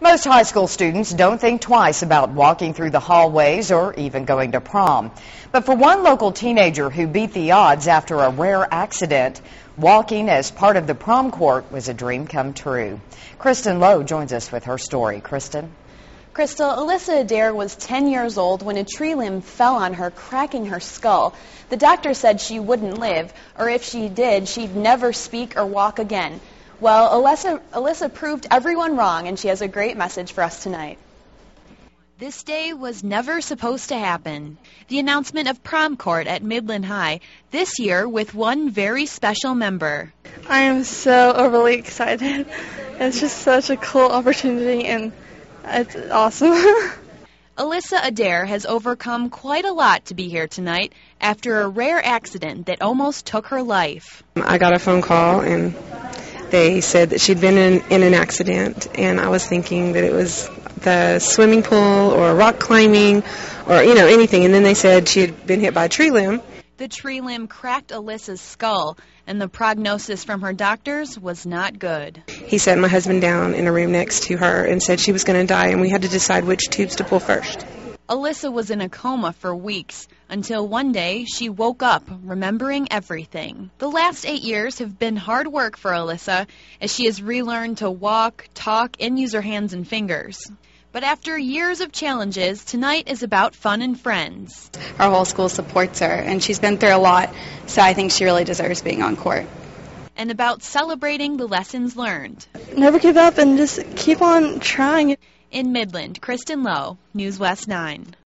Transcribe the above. Most high school students don't think twice about walking through the hallways or even going to prom. But for one local teenager who beat the odds after a rare accident, walking as part of the prom court was a dream come true. Kristen Lowe joins us with her story. Kristen? Crystal, Alyssa Adair was 10 years old when a tree limb fell on her, cracking her skull. The doctor said she wouldn't live, or if she did, she'd never speak or walk again. Well, Alyssa proved everyone wrong, and she has a great message for us tonight. This day was never supposed to happen. The announcement of prom court at Midland High, this year with one very special member. I am so overly excited. It's just such a cool opportunity, and it's awesome. Alyssa Adair has overcome quite a lot to be here tonight after a rare accident that almost took her life. I got a phone call, and they said that she'd been in an accident, and I was thinking that it was the swimming pool or rock climbing or, you know, anything. And then they said she had been hit by a tree limb. The tree limb cracked Alyssa's skull, and the prognosis from her doctors was not good. He sat my husband down in a room next to her and said she was going to die, and we had to decide which tubes to pull first. Alyssa was in a coma for weeks until one day she woke up remembering everything. The last 8 years have been hard work for Alyssa as she has relearned to walk, talk, and use her hands and fingers. But after years of challenges, tonight is about fun and friends. Our whole school supports her, and she's been through a lot, so I think she really deserves being on court. And about celebrating the lessons learned. Never give up and just keep on trying. In Midland, Kristen Lowe, News West 9.